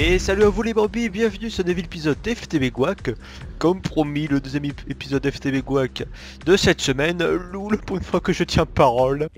Et salut à vous les bambis, bienvenue sur un nouvel épisode FTB Gwak. Comme promis, le deuxième épisode FTB Gwak de cette semaine, où pour une fois que je tiens parole.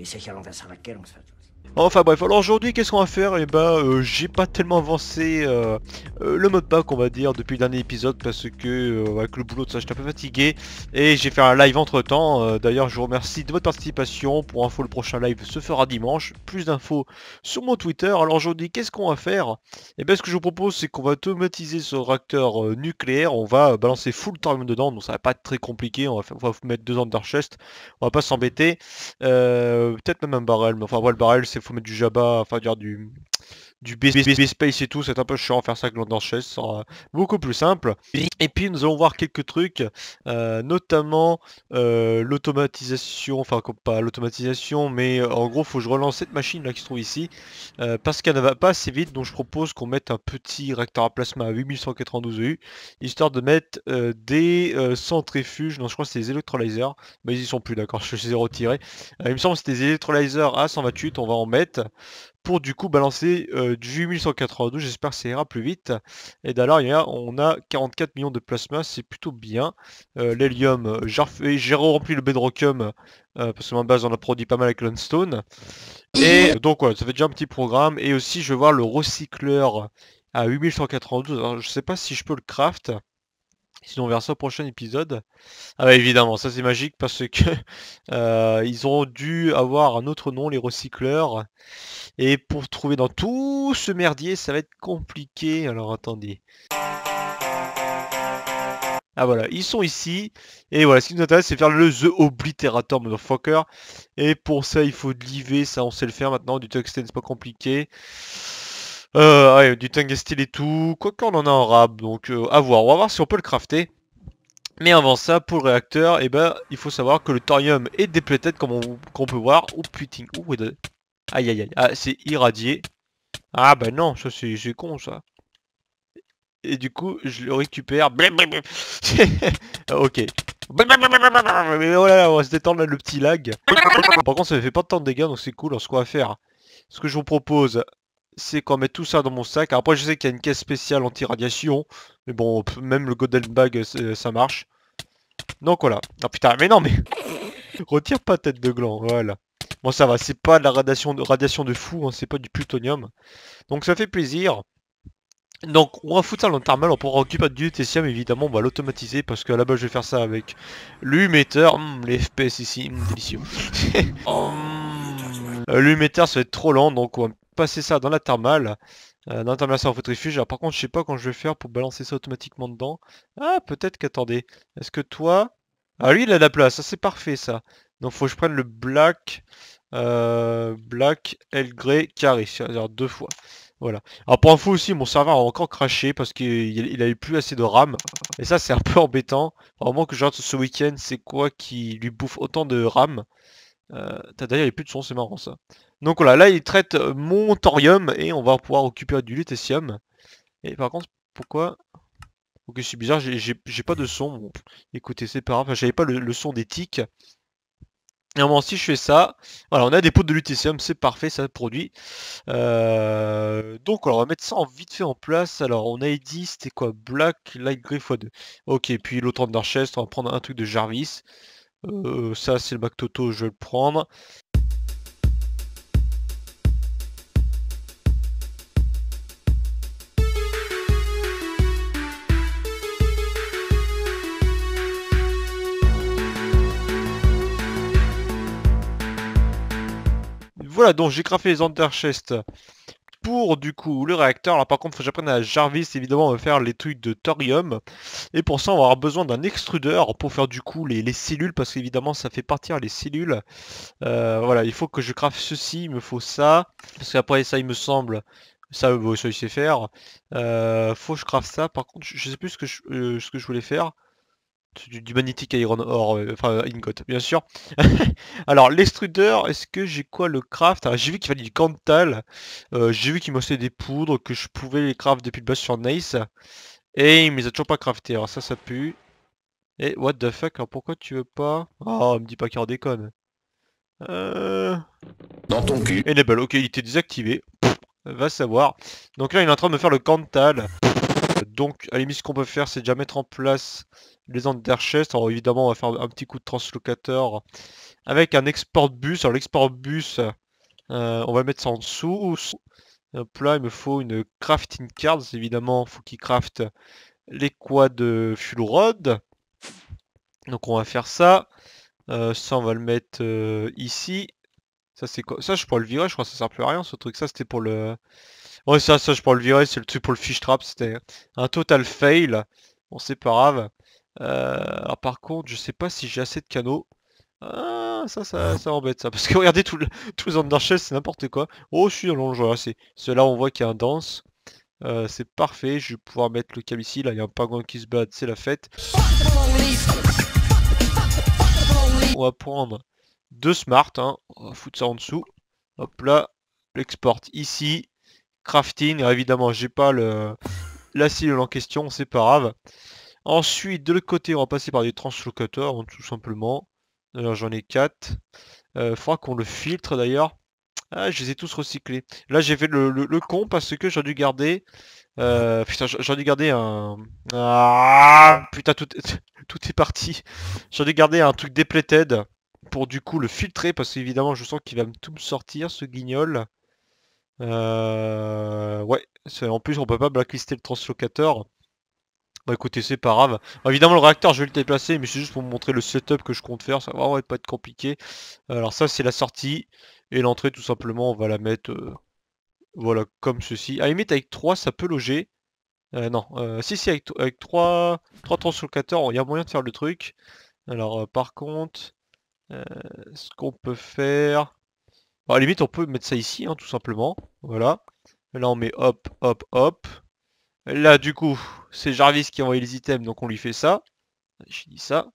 Enfin bref, alors aujourd'hui qu'est-ce qu'on va faire? Et eh ben j'ai pas tellement avancé le mode pack on va dire depuis le dernier épisode parce que avec le boulot de ça j'étais un peu fatigué et j'ai fait un live entre temps. D'ailleurs je vous remercie de votre participation. Pour info, le prochain live se fera dimanche. Plus d'infos sur mon Twitter. Alors aujourd'hui qu'est-ce qu'on va faire? Et eh ben ce que je vous propose c'est qu'on va automatiser ce réacteur nucléaire. On va balancer full thorium dedans, donc ça va pas être très compliqué. On va mettre 2 underchest, on va pas s'embêter. Peut-être même un barrel, mais enfin voilà, le barrel c'est faut mettre du Jabba, enfin dire du B-Space et tout, c'est un peu chiant faire ça avec l'Underchest, ça sera beaucoup plus simple. Et puis nous allons voir quelques trucs, notamment l'automatisation, enfin pas l'automatisation, mais en gros faut que je relance cette machine là qui se trouve ici, parce qu'elle ne va pas assez vite, donc je propose qu'on mette un petit réacteur à plasma à 8192 EU, histoire de mettre des centrifuges, non je crois que c'est des electrolyzers, mais ils y sont plus d'accord, je les ai retirés, il me semble que c'est des electrolyzers à 128, on va en mettre, pour du coup balancer du 8192, j'espère que ça ira plus vite. Et d'ailleurs on a 44 millions de plasma, c'est plutôt bien. L'hélium, j'ai rempli le bedrockium parce que ma base on a produit pas mal avec l'unstone. Et donc voilà, ouais, ça fait déjà un petit programme. Et aussi je vais voir le recycleur à 8192. Alors je sais pas si je peux le craft. Sinon on verra ça au prochain épisode. Ah bah évidemment, ça c'est magique parce que ils auront dû avoir un autre nom, les recycleurs. Et pour trouver dans tout ce merdier, ça va être compliqué. Alors attendez. Ah voilà, ils sont ici. Et voilà, ce qui nous intéresse c'est faire le The Obliterator Motherfucker. Et pour ça il faut de l'IV, ça on sait le faire maintenant. Du tungstène c'est pas compliqué. Ouais, du tungstène et tout, quoique on en a en rab, donc à voir, on va voir si on peut le crafter. Mais avant ça, pour le réacteur, et eh ben il faut savoir que le thorium est déplété comme on peut voir. Oh putain, ouh, aïe aïe aïe, ah, c'est irradié. Ah bah non, ça c'est con ça. Et du coup, je le récupère. Ok. Mais oh là là, on va se détendre là, le petit lag. Par contre, ça fait pas de tant de dégâts, donc c'est cool. Alors, ce qu'on va faire, ce que je vous propose, c'est qu'on met tout ça dans mon sac. Après je sais qu'il y a une caisse spéciale anti-radiation, mais bon, même le golden bag ça marche. Donc voilà. Ah putain, mais non mais retire pas tête de gland, voilà. Bon ça va, c'est pas de la radiation de fou, hein, c'est pas du plutonium. Donc ça fait plaisir. Donc on va foutre ça dans le thermal, on pourra occuper du lutetium évidemment, on va l'automatiser parce que là-bas je vais faire ça avec l'humetteur. Les FPS ici, délicieux. L'humetteur ça va être trop lent, donc on va passer ça dans la thermale, ça en centrifuge. Alors par contre je sais pas quand je vais faire pour balancer ça automatiquement dedans. Ah peut-être qu'attendez, est-ce que toi... Ah lui il a de la place, ça c'est parfait ça. Donc faut que je prenne le black, L grey carré, c'est-à-dire 2 fois. Voilà. Alors pour info aussi, mon serveur a encore craché parce qu'il a eu plus assez de RAM. Et ça c'est un peu embêtant. Vraiment que je regarde ce week-end, c'est quoi qui lui bouffe autant de RAM? D'ailleurs il n'y a plus de son, c'est marrant ça. Donc voilà, là il traite mon thorium et on va pouvoir occuper du lutetium. Et par contre, pourquoi... Ok, c'est bizarre, j'ai pas de son. Bon, écoutez, c'est pas grave, enfin, j'avais pas le son des tics. Et moi si je fais ça, voilà, on a des pots de lutetium, c'est parfait, ça produit. Donc alors, on va mettre ça en vite fait en place. Alors on a dit, c'était quoi? Black, light grey x2. Ok, puis l'autre underchest, on va prendre un truc de Jarvis. Ça c'est le bac toto, je vais le prendre. Voilà, donc j'ai craffé les underchest pour du coup le réacteur. Alors par contre faut que j'apprenne à Jarvis évidemment, on va faire les trucs de thorium. Et pour ça on va avoir besoin d'un extrudeur pour faire du coup les cellules, parce qu'évidemment ça fait partir les cellules. Voilà, il faut que je craffe ceci, il me faut ça. Parce qu'après ça il me semble, ça, bon, ça il sait faire. Faut que je craffe ça, par contre je sais plus ce que je voulais faire. Du magnétique iron ore, enfin ingot bien sûr. Alors l'extrudeur, est-ce que j'ai quoi le craft? J'ai vu qu'il fallait du cantal, j'ai vu qu'il m'offrait des poudres, que je pouvais les craft depuis le base sur Nice. Et il me les a toujours pas crafté, alors ça pue. Et what the fuck, alors pourquoi tu veux pas? Oh, me dis pas qu'il en déconne. Dans ton cul. Enable, ok il était désactivé. Pff, Va savoir. Donc là il est en train de me faire le cantal. Donc à la limite ce qu'on peut faire c'est déjà mettre en place les underchest. Alors évidemment on va faire un petit coup de translocateur avec un export bus. Alors l'export bus on va mettre ça en dessous. Hop là il me faut une crafting cards. Évidemment faut qu'il crafte les quads de fuel rod. Donc on va faire ça. Ça on va le mettre ici. Ça c'est quoi? Ça je pourrais le virer, je crois que ça sert plus à rien ce truc, ça c'était pour le... Ouais ça je pourrais le virer, c'est le truc pour le fish trap, c'était un total fail. Bon c'est pas grave. Alors par contre je sais pas si j'ai assez de canaux. Ah ça embête ça, parce que regardez tous les underchest c'est n'importe quoi. Oh je suis dans le jeu, c'est là on voit qu'il y a un danse. C'est parfait, je vais pouvoir mettre le câble ici, là il y a un pingouin qui se bat, c'est la fête. On va prendre... deux smart, hein. On va foutre ça en dessous. Hop là, l'export ici. Crafting, alors évidemment j'ai pas la cellule en question, c'est pas grave. Ensuite de l'autre côté on va passer par des translocateurs, hein, tout simplement. Alors j'en ai 4. Faudra qu'on le filtre d'ailleurs. Ah je les ai tous recyclés. Là j'ai fait le con parce que j'aurais dû garder. Putain j'aurais dû garder un. Ah, putain tout est parti. J'aurais dû garder un truc depleted. Pour du coup le filtrer parce qu'évidemment je sens qu'il va tout me sortir ce guignol. Ouais, en plus on peut pas blacklister le translocateur. Bah écoutez c'est pas grave. Alors, évidemment le réacteur je vais le déplacer mais c'est juste pour vous montrer le setup que je compte faire. Ça va vraiment pas être compliqué. Alors ça c'est la sortie et l'entrée tout simplement on va la mettre voilà comme ceci. À la limite avec 3 ça peut loger. Non, si avec 3 translocateurs il y a moyen de faire le truc. Alors par contre... ce qu'on peut faire... Bon, à la limite on peut mettre ça ici hein, tout simplement. Voilà. Là on met hop hop hop. Là du coup c'est Jarvis qui a envoyé les items donc on lui fait ça. J'ai dit ça.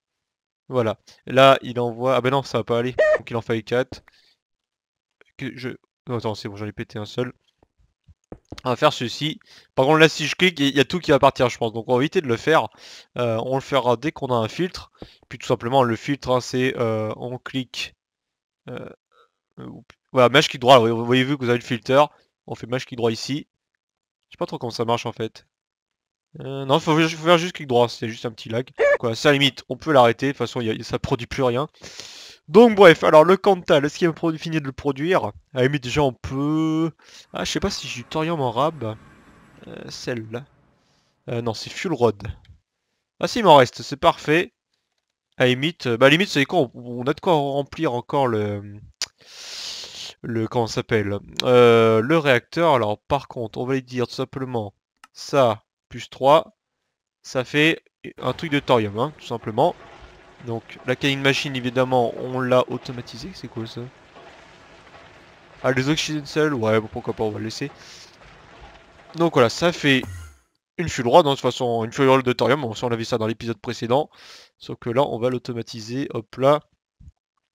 Voilà. Là il envoie... Ah ben non ça va pas aller. Donc il en fallait 4. Non, attends c'est bon j'en ai pété un seul. On va faire ceci. Par contre là si je clique il y a tout qui va partir je pense. Donc on va éviter de le faire. On le fera dès qu'on a un filtre. Puis tout simplement le filtre hein, c'est on clique. Voilà match clic droit. Vous voyez vu que vous avez le filter. On fait match clic droit ici. Je sais pas trop comment ça marche en fait. Non faut faire juste clic droit. C'est juste un petit lag. Quoi, ça à la limite on peut l'arrêter. De toute façon ça produit plus rien. Donc bref, alors le cantal, est-ce qu'il va finir de le produire? Ah mais déjà on peut... Ah je sais pas si j'ai du thorium en rab. Celle-là. Non c'est fuel rod. Ah si il m'en reste, c'est parfait. À limite, bah limite c'est quoi, on a de quoi remplir encore le comment ça s'appelle le réacteur. Alors par contre, on va lui dire tout simplement ça plus 3, ça fait un truc de thorium, hein, tout simplement. Donc la canning machine évidemment on l'a automatisé, c'est cool ça. Ah les oxygènes seuls, ouais bon, pourquoi pas on va le laisser. Donc voilà ça fait une fuel rod, de toute façon une fuel rod de thorium, on a vu ça dans l'épisode précédent. Sauf que là on va l'automatiser, hop là.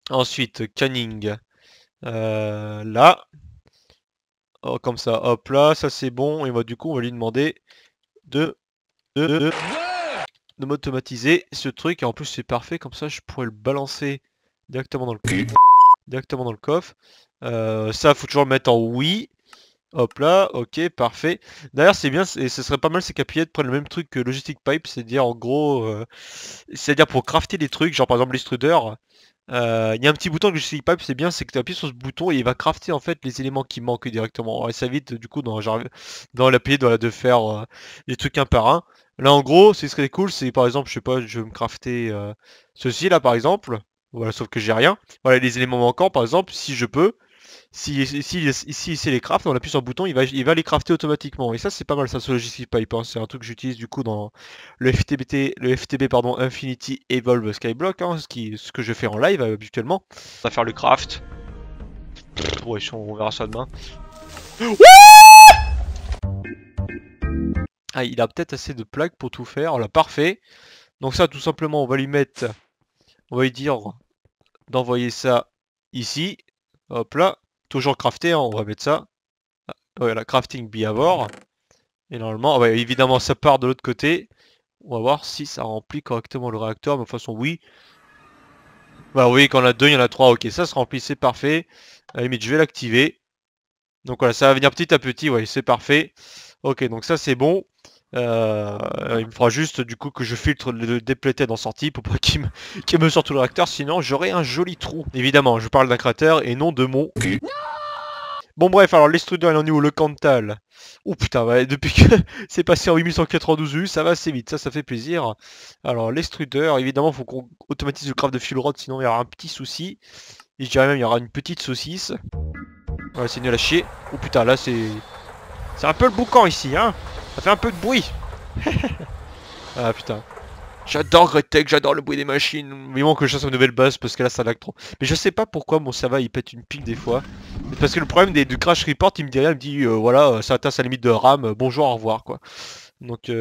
Ensuite canning là. Oh, comme ça, hop là, ça c'est bon et bah, du coup on va lui demander de m'automatiser ce truc et en plus c'est parfait comme ça je pourrais le balancer directement dans le coffre. Ça faut toujours le mettre en oui. Hop là, ok, parfait. D'ailleurs c'est bien et ce serait pas mal ces capillettes prennent le même truc que Logistic Pipe, c'est-à-dire en gros c'est-à-dire pour crafter des trucs, genre par exemple l'extruder. Il y a un petit bouton que Logistic Pipe, c'est bien, c'est que tu appuies sur ce bouton et il va crafter en fait les éléments qui manquent directement. Et ça évite du coup dans la pile de faire les trucs un par un. Là en gros, ce qui serait cool, c'est par exemple, je sais pas, je vais me crafter ceci là par exemple. Voilà, sauf que j'ai rien. Voilà, les éléments manquants par exemple, si je peux. Si c'est les crafts, on appuie sur le bouton, il va les crafter automatiquement. Et ça c'est pas mal ça sur Logistic Pipe, hein. C'est un truc que j'utilise du coup dans le FTB Infinity Evolve Skyblock, hein, ce que je fais en live habituellement. On va faire le craft. Ouais, on verra ça demain. Ah, il a peut-être assez de plaques pour tout faire, voilà, parfait. Donc ça tout simplement on va lui dire d'envoyer ça ici. Hop là, toujours crafté, hein, on va mettre ça. Ah, voilà, crafting behavior. Et normalement, ouais, évidemment ça part de l'autre côté. On va voir si ça remplit correctement le réacteur, mais de toute façon oui. Bah oui, quand on a 2, il y en a 3, ok, ça se remplit, c'est parfait. À la limite, je vais l'activer. Donc voilà, ça va venir petit à petit, ouais, c'est parfait. Ok, donc ça c'est bon. Il me fera juste du coup que je filtre le depleted en sortie pour pas qu'il me sorte tout le réacteur, sinon j'aurai un joli trou. Évidemment, je parle d'un cratère et non de mon cul. Bon bref, alors l'extrudeur il en est où? Le Cantal. Oh putain, ouais, depuis que c'est passé en 8192 U, ça va assez vite, ça fait plaisir. Alors l'extrudeur, évidemment faut qu'on automatise le craft de fuel rod, sinon il y aura un petit souci. Et je dirais même il y aura une petite saucisse. Ouais, c'est nul à chier. Oh putain, là c'est... C'est un peu le boucan ici, hein. Ça fait un peu de bruit. Ah putain. J'adore GregTech, j'adore le bruit des machines. Il manque que je fasse une nouvelle base parce que là ça lag trop. Mais je sais pas pourquoi mon serveur il pète une pile des fois. Parce que le problème du crash report, il me dit rien, il me dit voilà, ça atteint sa limite de RAM, bonjour, au revoir quoi. Donc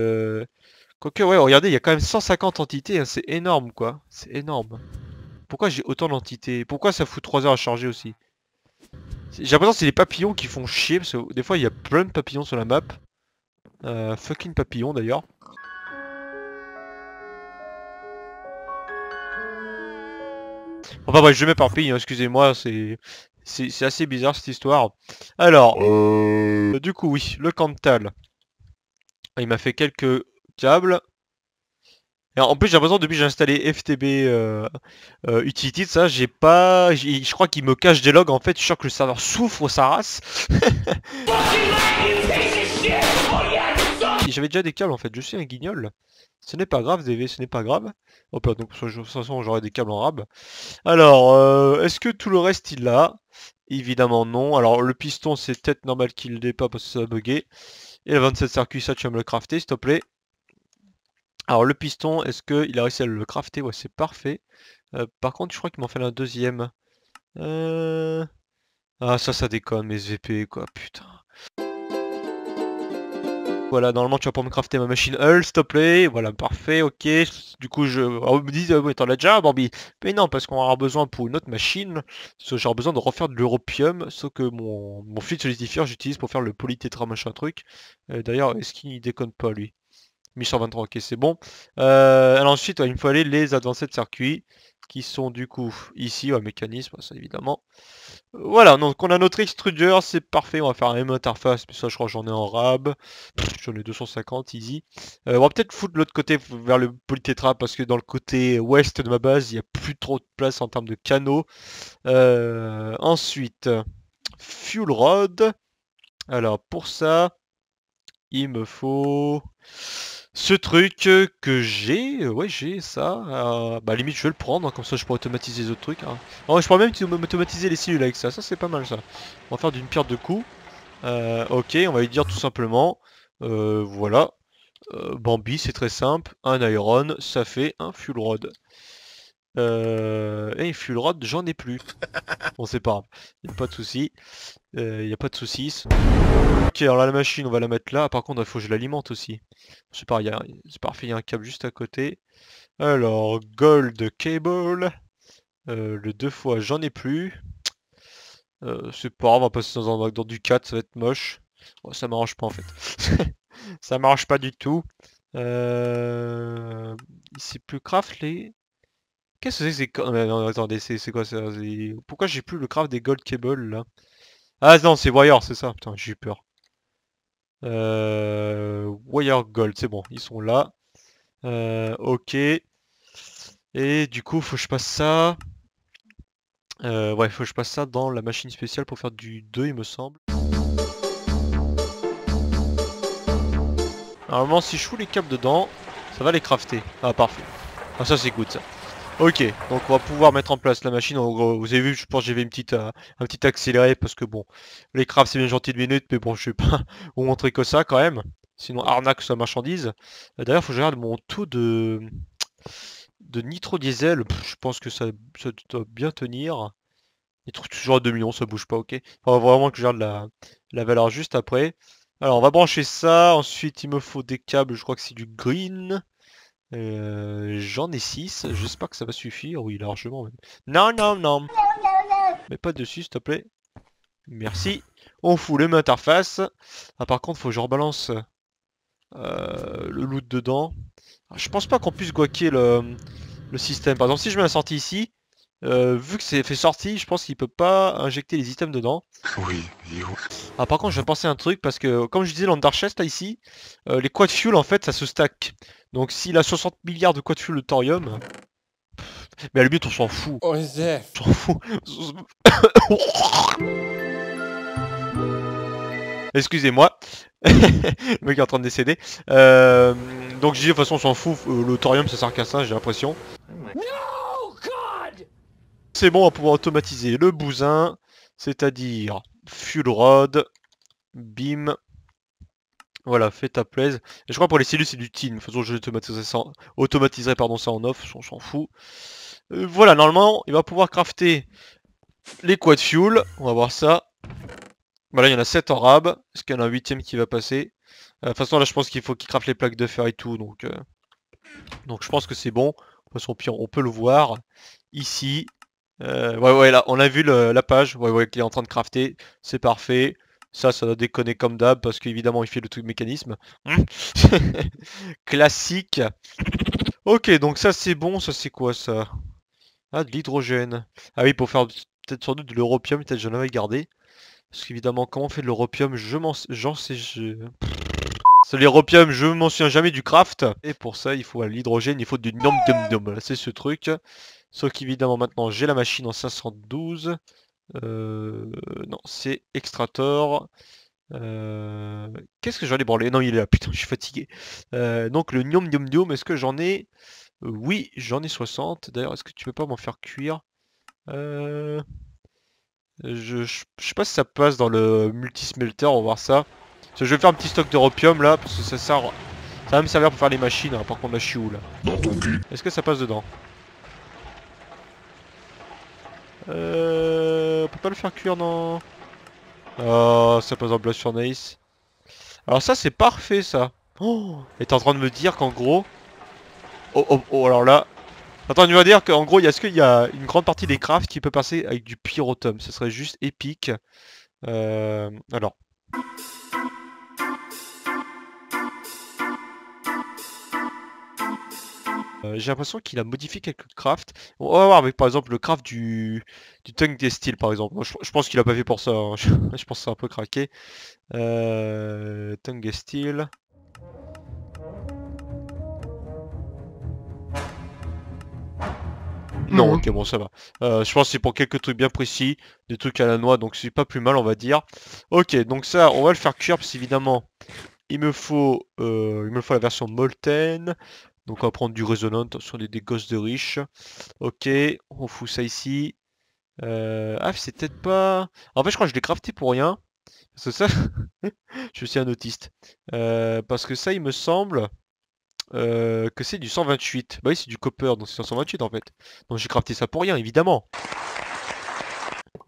quoique ouais, regardez, il y a quand même 150 entités, hein, c'est énorme quoi. C'est énorme. Pourquoi j'ai autant d'entités? Pourquoi ça fout 3 heures à charger aussi? J'ai l'impression que c'est les papillons qui font chier, parce que des fois il y a plein de papillons sur la map. Fucking papillon d'ailleurs. Enfin bref, je m'éparpille, hein, excusez-moi, c'est assez bizarre cette histoire. Alors, du coup oui, le Cantal. Il m'a fait quelques câbles. Et en plus j'ai l'impression depuis que j'ai installé FTB Utility, ça j'ai pas... Je crois qu'il me cache des logs en fait, je suis sûr que le serveur souffre sa race. J'avais déjà des câbles en fait, je suis un guignol. Ce n'est pas grave DV, ce n'est pas grave. Oh putain, donc de toute façon j'aurai des câbles en rab. Alors, est-ce que tout le reste il l'a? Évidemment non. Alors le piston c'est peut-être normal qu'il l'ait pas parce que ça a bugué. Et le 27 circuit, ça tu vas me le crafter s'il te plaît. Alors le piston, est-ce qu'il a réussi à le crafter? Ouais, c'est parfait. Par contre, je crois qu'il m'en fallait un deuxième. Ah ça déconne, mes VP quoi, putain. Voilà, normalement tu vas pouvoir me crafter ma machine Hull, s'il te plaît. Voilà, parfait, ok. Du coup, on me dit, ouais, t'en as déjà un Bambi? Mais non, parce qu'on aura besoin pour une autre machine. J'aurai besoin de refaire de l'europium, sauf que mon fluide solidifiant, j'utilise pour faire le polytétra machin truc. D'ailleurs, est-ce qu'il déconne pas, lui? 1123, ok, c'est bon. Alors ensuite, ouais, il me faut aller les advanced circuits, qui sont du coup ici, ouais, mécanisme, ça évidemment. Voilà, donc on a notre extrudeur, c'est parfait, on va faire la même interface, mais ça je crois j'en ai en rab, j'en ai 250, easy. On va peut-être foutre de l'autre côté vers le polytétra, parce que dans le côté ouest de ma base, il n'y a plus trop de place en termes de canaux. Ensuite, fuel rod. Alors pour ça, il me faut... Ce truc que j'ai, ouais j'ai ça, bah limite je vais le prendre, hein, comme ça je pourrais automatiser les autres trucs. Hein. Non, je pourrais même automatiser les cellules avec ça, ça c'est pas mal ça. On va faire d'une pierre deux coups. Ok, on va lui dire tout simplement, voilà, Bambi c'est très simple, un iron, ça fait un fuel rod. Et fuel rod j'en ai plus. Bon c'est pas grave, y'a pas de soucis. Y a pas de soucis. Ok, alors là la machine on va la mettre là, par contre il faut que je l'alimente aussi. C'est pareil, c'est parfait, il y a un câble juste à côté. Alors gold cable, le 2 fois j'en ai plus. C'est pas grave, on va passer dans du 4, ça va être moche. Oh, ça m'arrange pas en fait. Ça m'arrange pas du tout. C'est plus craft les... Qu'est-ce que c'est que c'est... Non, attendez, c'est quoi ça? Pourquoi j'ai plus le craft des gold cable là? Ah non, c'est Wire, c'est ça. Putain, j'ai eu peur. Wire Gold, c'est bon, ils sont là. Ok. Et du coup, faut que je passe ça. Ouais, faut que je passe ça dans la machine spéciale pour faire du 2, il me semble. Normalement, si je fous les câbles dedans, ça va les crafter. Ah, parfait. Ah, ça, c'est good, ça. Ok, donc on va pouvoir mettre en place la machine. Vous avez vu, je pense que j'avais un petit accéléré parce que bon, les crafts c'est bien gentil de minutes, mais bon, je vais pas vous montrer que ça quand même. Sinon, arnaque sur la marchandise. D'ailleurs, faut que je regarde mon taux de nitro-diesel. Je pense que ça doit bien tenir. Nitro, toujours à 2 millions, ça bouge pas, ok. Enfin, vraiment que je regarde la valeur juste après. Alors, on va brancher ça. Ensuite, il me faut des câbles, je crois que c'est du green. J'en ai 6, j'espère que ça va suffire, oui largement même. Non, non, non, non, non. Mais pas dessus s'il te plaît. Merci. On fout le même interface. Ah par contre faut que je rebalance le loot dedans. Alors, je pense pas qu'on puisse guaquer le système. Par exemple si je mets la sortie ici, Vu que c'est fait sorti, je pense qu'il peut pas injecter les items dedans. Oui, ah, par contre je vais penser à un truc, parce que comme je disais dans le Dark Chest là ici, les quad fuel en fait ça se stack. Donc s'il a 60 milliards de quad fuel de thorium, mais à la limite on s'en fout. Oh, on s'en fout. Excusez-moi, le mec est en train de décéder. Donc je dis de toute façon on s'en fout, le thorium ça sert qu'à ça, j'ai l'impression. C'est bon, on va pouvoir automatiser le bousin, c'est-à-dire fuel rod, bim, voilà, fais ta plaise. Et je crois pour les cellules c'est du tin, de toute façon je automatiserai pardon, ça en off, on s'en fout. Voilà, normalement il va pouvoir crafter les quad fuel, on va voir ça. Voilà, il y en a 7 en rab, est-ce qu'il y en a un 8ème qui va passer? De toute façon là je pense qu'il faut qu'il crafte les plaques de fer et tout, donc je pense que c'est bon. De toute façon pire on peut le voir ici. Ouais là on a vu la page qu'il est en train de crafter, c'est parfait. Ça doit déconner comme d'hab parce qu'évidemment il fait le truc mécanisme. Classique. Ok, donc ça c'est bon, ça c'est quoi ça? Ah, de l'hydrogène. Ah oui, pour faire peut-être sans doute de l'europium, peut-être j'en avais gardé. Parce qu'évidemment comment on fait de l'europium, l'europium je m'en souviens jamais du craft. Et pour ça il faut l'hydrogène, il faut du nom-dum-dum, c'est ce truc. Sauf qu'évidemment maintenant j'ai la machine en 512. Non, c'est Extrator. Qu'est-ce que j'en ai branlé? Non, il est là, putain, je suis fatigué. Donc le gnom gnom gnom, est-ce que j'en ai? Oui, j'en ai 60. D'ailleurs, est-ce que tu peux pas m'en faire cuire? Je sais pas si ça passe dans le multismelter, on va voir ça. Parce que je vais faire un petit stock d'europium là, parce que ça sert. Ça va me servir pour faire les machines, hein. Par contre là je suis où là? Dans ton cul. Est-ce que ça passe dedans? On peut pas le faire cuire, non? Oh, ça passe en blast furnace. Alors ça c'est parfait ça. Oh, t'es en train de me dire qu'en gros... Oh alors là... Attends, tu vas dire qu'en gros est-ce qu'il y a une grande partie des crafts qui peut passer avec du pyrotum? Ce serait juste épique. Alors... j'ai l'impression qu'il a modifié quelques crafts. On va voir avec par exemple le craft du Tongue des Steel par exemple. Moi, je pense qu'il a pas fait pour ça, hein. Je pense que c'est un peu craqué. Tongue des Steel. Non, ok, bon ça va. Je pense que c'est pour quelques trucs bien précis. Des trucs à la noix, donc c'est pas plus mal on va dire. Ok, donc ça on va le faire cuire parce qu'évidemment il me faut la version molten. Donc on va prendre du résonant, attention des gosses de riches. Ok, on fout ça ici. Ah c'est peut-être pas... En fait je crois que je l'ai crafté pour rien. Parce que ça... je suis un autiste. Parce que ça il me semble que c'est du 128. Bah oui c'est du copper, donc c'est 128 en fait. Donc j'ai crafté ça pour rien évidemment.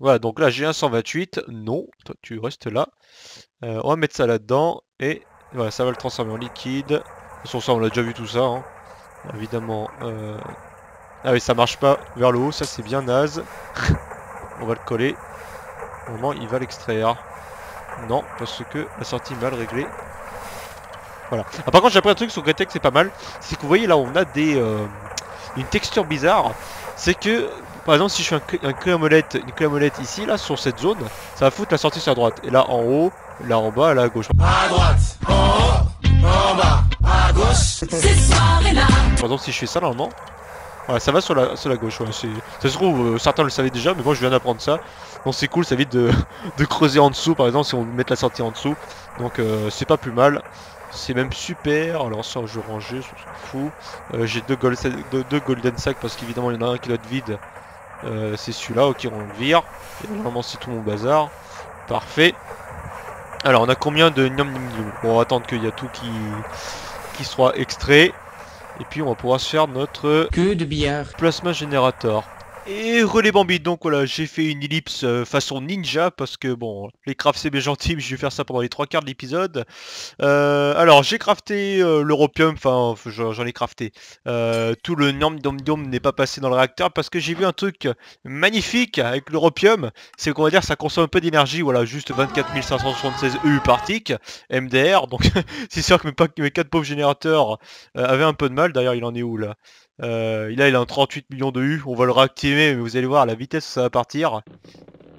Voilà, donc là j'ai un 128. Non, toi tu restes là. On va mettre ça là-dedans. Et voilà, ça va le transformer en liquide. De toute façon ça on l'a déjà vu tout ça hein. Évidemment ah oui ça marche pas vers le haut, ça c'est bien naze. On va le coller. Normalement il va l'extraire. Non parce que la sortie mal réglée. Voilà. Ah, par contre j'ai appris un truc sur GregTech, c'est pas mal. C'est que vous voyez là on a des une texture bizarre. C'est que par exemple si je fais une clé à molette ici là sur cette zone, ça va foutre la sortie sur la droite. Et là en haut, là en bas, là à gauche. À droite, en haut, en bas. À gauche, cette soirée-là. Par exemple, si je fais ça normalement, voilà, ça va sur la gauche. Ouais, ça se trouve, certains le savaient déjà, mais moi je viens d'apprendre ça. Donc c'est cool, ça évite de creuser en dessous, par exemple, si on met la sortie en dessous. Donc c'est pas plus mal, c'est même super. Alors ça, je range, je m'en fous. J'ai deux golden sacs parce qu'évidemment il y en a un qui doit être vide. C'est celui-là, ok, on le vire. Et normalement, c'est tout mon bazar. Parfait. Alors, on a combien de gnom? Bon, on va attendre qu'il y a tout qui sera extrait et puis on va pouvoir se faire notre queue de billard plasma générateur. Et relais bambi, donc voilà, j'ai fait une ellipse façon ninja parce que bon, les crafts c'est bien gentil mais je vais faire ça pendant les 3 quarts de l'épisode. Alors j'ai crafté l'europium, enfin j'en ai crafté. Tout le nom n'est pas passé dans le réacteur parce que j'ai vu un truc magnifique avec l'europium, c'est qu'on va dire ça consomme un peu d'énergie, voilà, juste 24 576 EU par tick, MDR, donc c'est sûr que mes 4 pauvres générateurs avaient un peu de mal, d'ailleurs il en est où là? Là il a un 38 millions de U, on va le réactiver mais vous allez voir la vitesse ça va partir.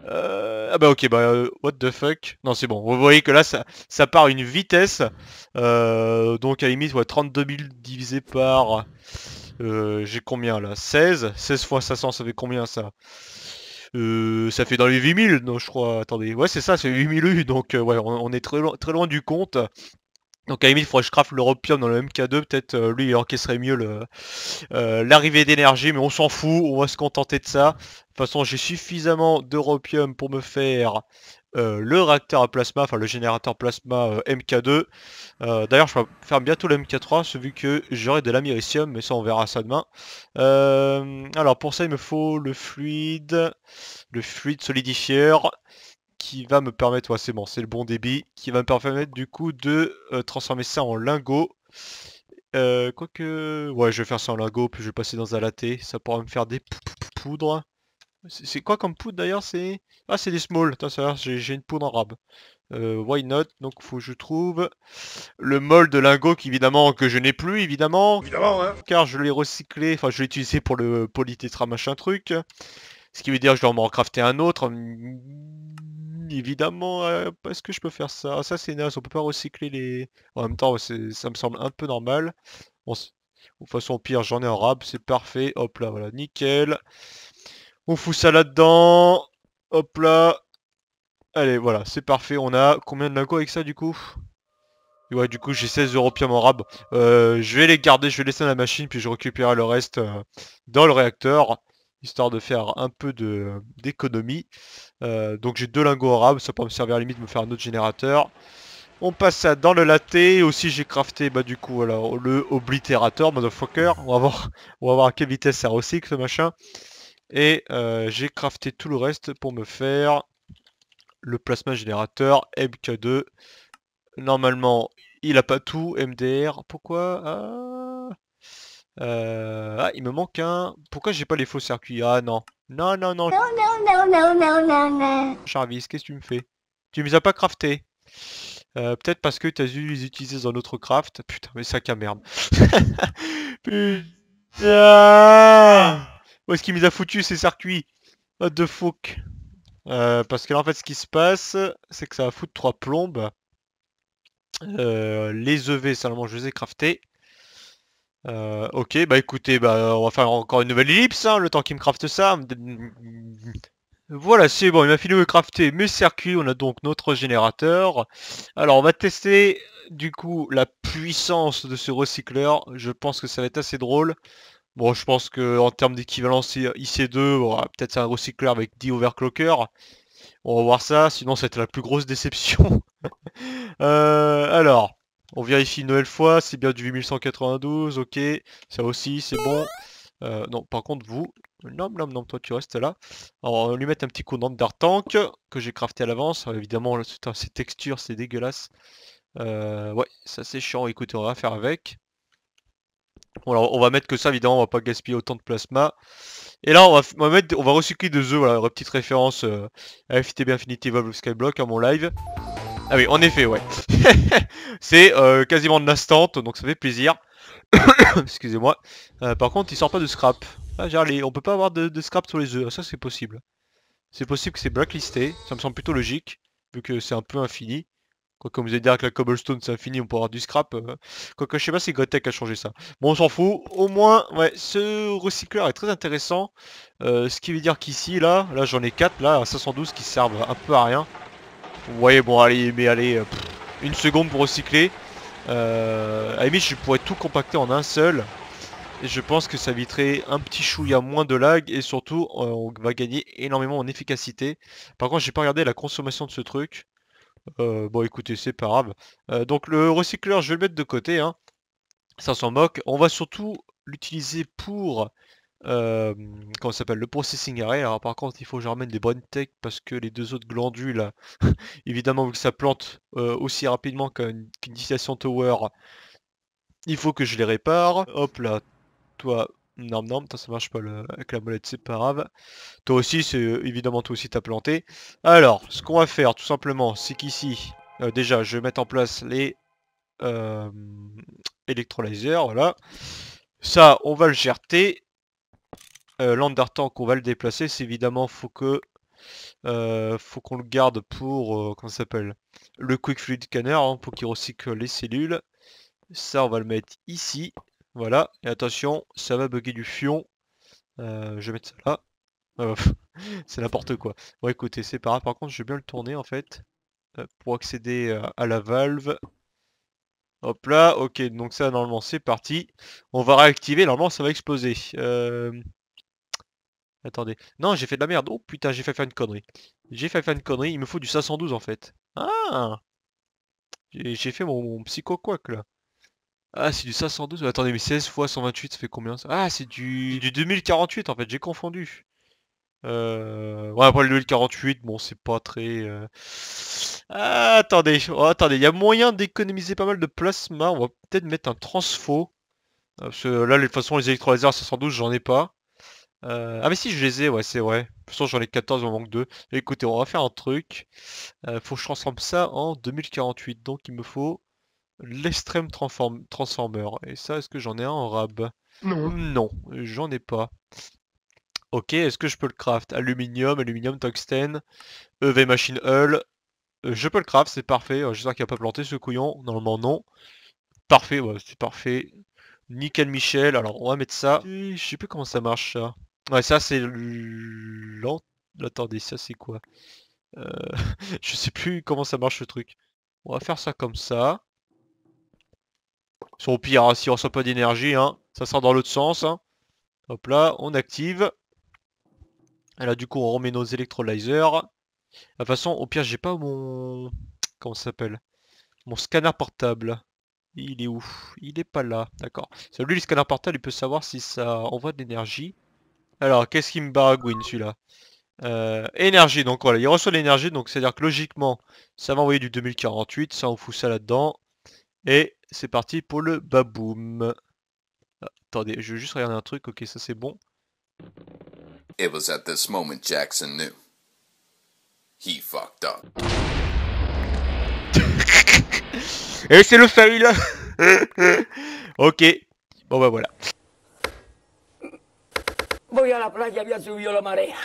Ah bah ok, bah what the fuck. Non c'est bon, vous voyez que là ça part une vitesse. Donc à la limite ouais, 32 000 divisé par... j'ai combien là, 16 fois 500 ça fait combien ça, ça fait dans les 8000, non je crois, attendez, ouais c'est ça, c'est 8000 U, donc ouais on est très loin du compte. Donc à la limite il faudrait que je crafte l'europium dans le MK2, peut-être lui il encaisserait mieux l'arrivée d'énergie, mais on s'en fout, on va se contenter de ça. De toute façon j'ai suffisamment d'europium pour me faire le réacteur à plasma, enfin le générateur plasma MK2. D'ailleurs je vais faire bientôt le MK3, vu que j'aurai de l'américium, mais ça on verra ça demain. Alors pour ça il me faut le fluide solidifieur, qui va me permettre, ouais c'est bon, c'est le bon débit, qui va me permettre du coup de transformer ça en lingot. Quoique, ouais je vais faire ça en lingot, puis je vais passer dans un laté, ça pourra me faire des poudres. C'est quoi comme poudre d'ailleurs, c'est... Ah c'est des small, j'ai une poudre en rab. Why not, donc faut que je trouve le mold de lingot évidemment que je n'ai plus évidemment hein, car je l'ai recyclé, enfin je l'ai utilisé pour le polytétra machin truc. Ce qui veut dire que je dois m'en crafter un autre. Évidemment, est-ce que je peux faire ça? Ça c'est naze, on peut pas recycler les... En même temps, ça me semble un peu normal. Bon, de toute façon, au pire, j'en ai un rab, c'est parfait. Hop là, voilà, nickel. On fout ça là-dedans. Hop là. Allez, voilà, c'est parfait. On a combien de lingots avec ça, du coup? Ouais, du coup, j'ai 16 europium en rab. Je vais les garder, je vais laisser dans la machine, puis je récupérerai le reste dans le réacteur, histoire de faire un peu d'économie. Donc j'ai 2 lingots arabes, ça peut me servir à la limite de me faire un autre générateur. On passe ça dans le laté. Aussi j'ai crafté bah du coup voilà, le Obliterator Motherfucker. On va voir à quelle vitesse ça recycle ce machin. Et j'ai crafté tout le reste pour me faire le plasma générateur MK2. Normalement il a pas tout, MDR, pourquoi ah il me manque un... Pourquoi j'ai pas les faux circuits? Ah non. Non. Jarvis, qu'est-ce que tu me fais? Tu me les as pas craftés. Peut-être parce que t'as dû les utiliser dans notre craft. Putain mais sac à merde. Putain. Où est-ce qu'il me a foutu ces circuits? What the fuck. Parce que là en fait ce qui se passe, c'est que ça va foutre 3 plombes. Les EV seulement je les ai craftés. Ok, bah écoutez, bah on va faire encore une nouvelle ellipse, hein, le temps qu'il me crafte ça. Voilà, c'est bon, il m'a fini de crafter mes circuits, on a donc notre générateur. Alors on va tester du coup la puissance de ce recycleur, je pense que ça va être assez drôle. Bon, je pense que en termes d'équivalence IC2, bon, peut-être c'est un recycleur avec 10 overclockers. On va voir ça, sinon c'était la plus grosse déception. Alors... On vérifie une nouvelle fois, c'est bien du 8192, ok, ça aussi c'est bon. Non, par contre vous, non, toi tu restes là. Alors on va lui mettre un petit coup d'Undertank que j'ai crafté à l'avance. Évidemment, putain, ces textures c'est dégueulasse. Ouais, ça c'est chiant, écoutez, on va faire avec. Bon, alors, on va mettre que ça, évidemment, on va pas gaspiller autant de plasma. Et là on va recycler 2 œufs, voilà, une petite référence à FTB Infinity Skyblock à mon live. Ah oui, en effet, ouais. C'est quasiment de l'instant, donc ça fait plaisir. Excusez-moi. Par contre, il sort pas de scrap. Ah, on peut pas avoir de scrap sur les œufs. Ah, ça, c'est possible. C'est possible que c'est blacklisté. Ça me semble plutôt logique, vu que c'est un peu infini. Quoi que vous allez dire que la cobblestone, c'est infini, on peut avoir du scrap. Quoi que je sais pas si GregTech a changé ça. Bon, on s'en fout. Au moins, ouais, ce recycleur est très intéressant. Ce qui veut dire qu'ici, là j'en ai 4, là, à 512 qui servent un peu à rien. Vous voyez, bon allez, une seconde pour recycler. À la limite, je pourrais tout compacter en un seul. Et je pense que ça éviterait un petit chouïa moins de lag. Et surtout, on va gagner énormément en efficacité. Par contre, j'ai pas regardé la consommation de ce truc. Bon, écoutez, c'est pas grave. Donc le recycleur, je vais le mettre de côté, hein. Ça s'en moque. On va surtout l'utiliser pour... comment ça s'appelle, le processing array. Alors par contre il faut que je ramène des bonnes tech parce que les 2 autres glandules évidemment vu que ça plante aussi rapidement qu'une distillation tower, il faut que je les répare. Hop là, toi non, ça marche pas avec la molette, c'est pas grave. Toi aussi, c'est évidemment toi aussi t'as planté. Alors ce qu'on va faire tout simplement, c'est qu'ici déjà je vais mettre en place les electrolyzers, voilà. Ça, on va le jarter. L'Undertank, on va le déplacer. C'est évidemment, faut qu'on le garde pour, comment ça s'appelle, le Quick Fluid Canner, hein, pour qu'il recycle les cellules. Ça, on va le mettre ici. Voilà. Et attention, ça va bugger du fion. Je vais mettre ça là. C'est n'importe quoi. Bon, écoutez, c'est pas grave. Par contre, je vais bien le tourner, en fait, pour accéder à la valve. Hop là, ok, donc ça normalement c'est parti. On va réactiver, normalement ça va exploser. Attendez, non j'ai fait de la merde, oh putain j'ai fait faire une connerie. J'ai fait faire une connerie, il me faut du 512 en fait. Ah, j'ai fait mon psycho-quack là. Ah c'est du 512, attendez mais 16 x 128 ça fait combien ça? Ah c'est du 2048 en fait, j'ai confondu. Ouais après le 2048, bon c'est pas très... Ah, attendez, oh, attendez, il y a moyen d'économiser pas mal de plasma. On va peut-être mettre un transfo. Parce que là, de toute façon, les électrolyseurs 512, j'en ai pas. Ah mais si, je les ai, ouais, c'est vrai. De toute façon, j'en ai 14, on manque 2. Écoutez, on va faire un truc. Faut que je transforme ça en 2048. Donc, il me faut l'extrême transformer. Et ça, est-ce que j'en ai un en rab? Non. Non, j'en ai pas. Ok, est-ce que je peux le craft? Aluminium, aluminium, tungstène, EV machine hull. Je peux le craft, c'est parfait. J'espère qu'il n'a pas planté ce couillon. Normalement non. Parfait, ouais, c'est parfait. Nickel Michel. Alors on va mettre ça. Je sais plus comment ça marche ça. Ouais ça c'est lent. Attendez, ça c'est quoi? Je sais plus comment ça marche ce truc. On va faire ça comme ça. Au pire, hein, si on reçoit pas d'énergie, hein, ça sera dans l'autre sens. Hein. Hop là, on active. Et là du coup on remet nos électrolyzers. De toute façon, au pire, j'ai pas mon... Comment ça s'appelle? Mon scanner portable. Il est où? Il est pas là. D'accord. Celui, le scanner portable, il peut savoir si ça envoie de l'énergie. Alors, qu'est-ce qui me baragouine, celui-là? Énergie, donc voilà. Il reçoit de l'énergie, donc c'est-à-dire que logiquement, ça va envoyer du 2048. Ça, on fout ça là-dedans. Et c'est parti pour le baboum. Ah, attendez, je vais juste regarder un truc. Ok, ça, c'est bon. It was at this moment Jackson knew. He fucked up. Et c'est le fail. Ok. Bon bah voilà. Voy a la playa, había subido la marea.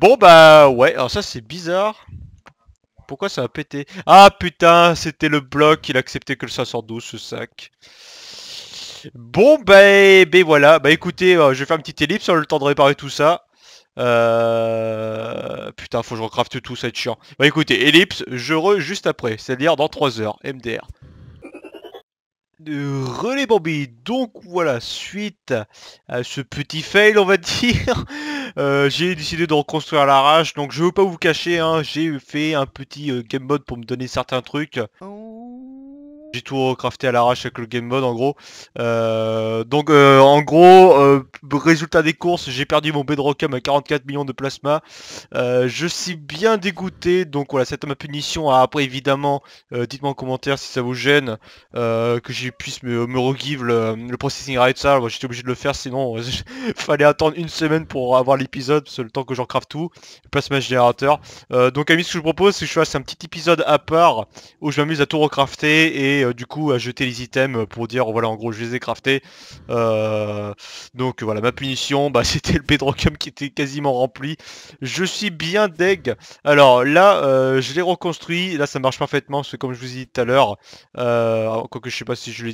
Bon bah ouais, alors ça c'est bizarre. Pourquoi ça a pété? Ah putain, c'était le bloc, il acceptait que le 512, ce sac. Bon, ben voilà. Bah écoutez, je vais faire une petite ellipse, on a le temps de réparer tout ça. Putain, faut que je recrafte tout, ça va être chiant. Bah écoutez, ellipse, je re juste après, c'est-à-dire dans 3 heures, MDR. Relais Bambi, donc voilà, suite à ce petit fail, on va dire... j'ai décidé de reconstruire à l'arrache, donc je veux pas vous cacher, hein, j'ai fait un petit game mode pour me donner certains trucs. J'ai tout recrafté à l'arrache avec le game mode en gros. Donc en gros, résultat des courses, j'ai perdu mon bedrockum à 44 millions de plasma. Je suis bien dégoûté, donc voilà, c'était ma punition. Après évidemment, dites-moi en commentaire si ça vous gêne, que je puisse me regive le processing array de ça. Moi j'étais obligé de le faire, sinon fallait attendre une semaine pour avoir l'épisode, c'est le temps que j'en crafte tout, le plasma générateur. Donc amis, ce que je vous propose, c'est que je fasse un petit épisode à part, où je m'amuse à tout recrafter et du coup à jeter les items pour dire voilà en gros je les ai craftés. Donc voilà ma punition, bah c'était le bedrockum qui était quasiment rempli. Je suis bien deg. Alors là je l'ai reconstruit, là ça marche parfaitement parce que comme je vous ai dit tout à l'heure, quoique je sais pas si je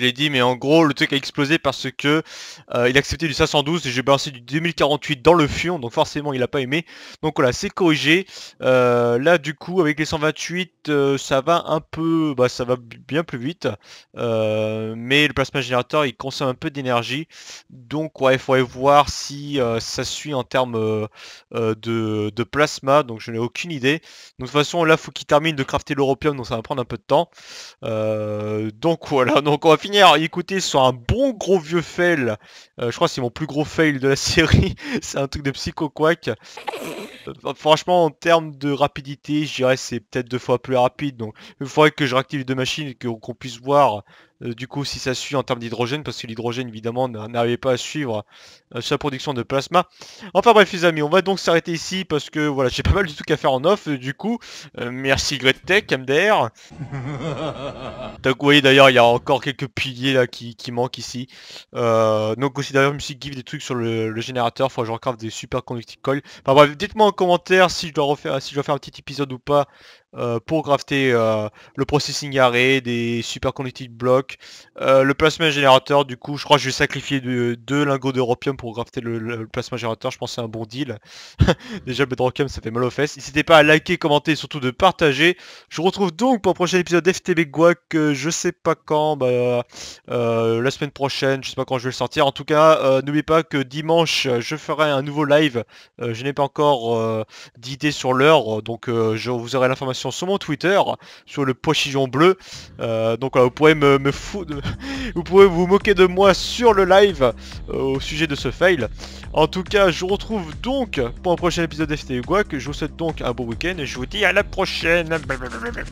l'ai dit, mais en gros le truc a explosé parce que il acceptait du 512 et j'ai balancé du 2048 dans le fion, donc forcément il a pas aimé. Donc voilà, c'est corrigé. Là du coup avec les 128 ça va un peu, bah ça va bien plus vite, mais le plasma générateur il consomme un peu d'énergie, donc ouais il faudrait voir si ça suit en termes de plasma, donc je n'ai aucune idée. Donc de toute façon là faut qu'il termine de crafter l'europium, donc ça va prendre un peu de temps. Donc voilà. Donc on va finir, écoutez, sur un bon gros vieux fail. Je crois que c'est mon plus gros fail de la série. C'est un truc de psycho-quack. Franchement en termes de rapidité, je dirais c'est peut-être 2 fois plus rapide. Donc il faudrait que je réactive les 2 machines et qu'on puisse voir du coup si ça suit en termes d'hydrogène, parce que l'hydrogène évidemment n'arrivait pas à suivre sa production de plasma. Enfin bref les amis, on va donc s'arrêter ici parce que voilà, j'ai pas mal du tout qu'à faire en off du coup. Merci GregTech, MDR. Donc vous voyez d'ailleurs il y a encore quelques piliers là qui manquent ici. Donc aussi d'ailleurs je me suis give des trucs sur le générateur, il faut que je recrafte des super conducticoles. Enfin bref, dites-moi en commentaire si je dois refaire, si je dois faire un petit épisode ou pas. Pour crafter le processing array, des superconducting blocks, le plasma générateur. Du coup je crois que je vais sacrifier deux lingots de europium pour crafter le plasma générateur. Je pense que c'est un bon deal. Déjà le europium ça fait mal aux fesses. N'hésitez pas à liker, commenter et surtout de partager. Je vous retrouve donc pour le prochain épisode d'FTB Gwak, je sais pas quand, la semaine prochaine, je sais pas quand je vais le sortir. En tout cas n'oubliez pas que dimanche je ferai un nouveau live, je n'ai pas encore d'idée sur l'heure. Donc je vous aurai l'information sur mon Twitter, sur le pochillon bleu. Donc là, vous pourrez vous pourrez vous moquer de moi sur le live au sujet de ce fail. En tout cas, je vous retrouve donc pour un prochain épisode de FTB Gwak. Je vous souhaite donc un bon week-end et je vous dis à la prochaine. Blablabla.